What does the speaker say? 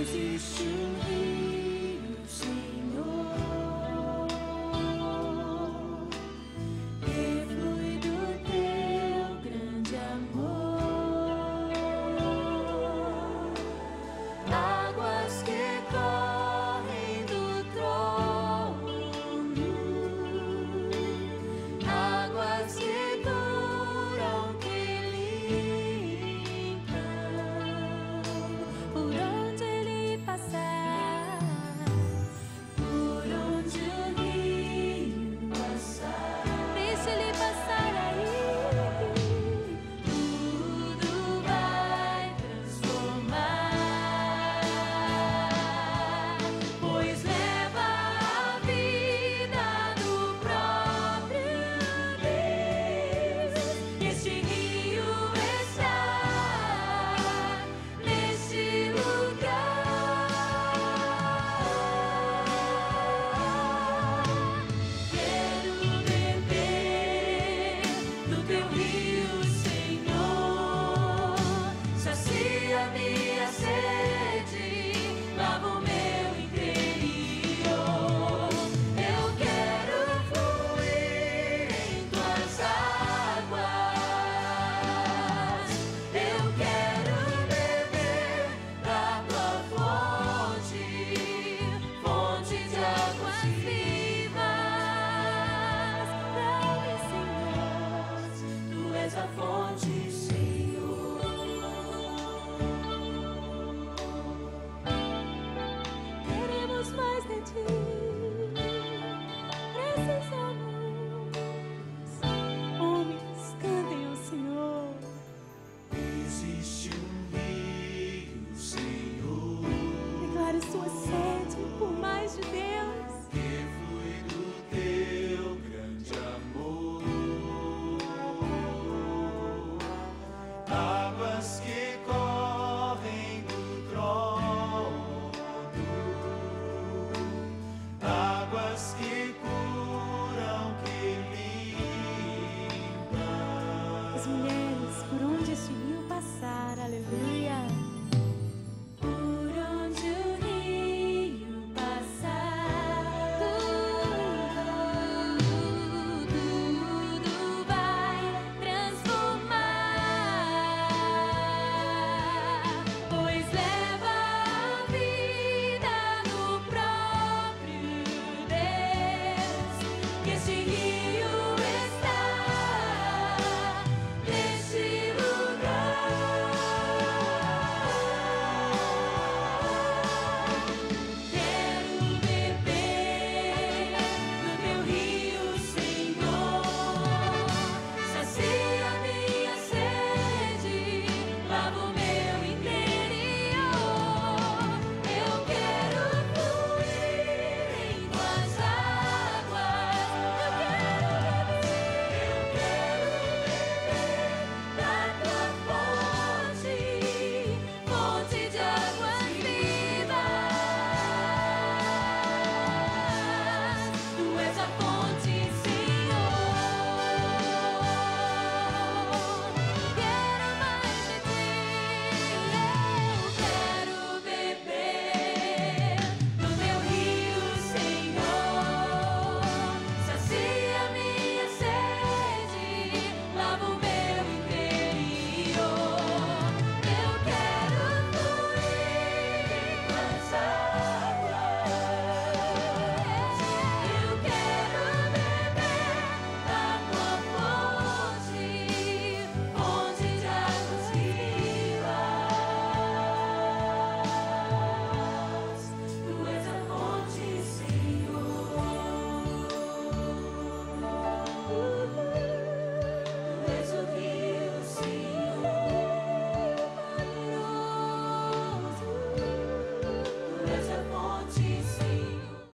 Existe um rio.